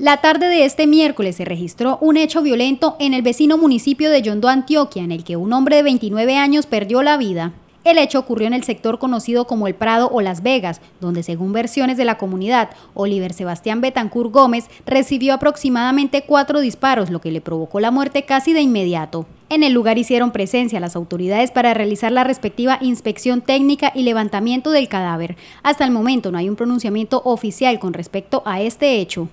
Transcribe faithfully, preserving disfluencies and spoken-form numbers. La tarde de este miércoles se registró un hecho violento en el vecino municipio de Yondó, Antioquia, en el que un hombre de veintinueve años perdió la vida. El hecho ocurrió en el sector conocido como El Prado o Las Vegas, donde, según versiones de la comunidad, Oliver Sebastián Betancur Gómez recibió aproximadamente cuatro disparos, lo que le provocó la muerte casi de inmediato. En el lugar hicieron presencia las autoridades para realizar la respectiva inspección técnica y levantamiento del cadáver. Hasta el momento no hay un pronunciamiento oficial con respecto a este hecho.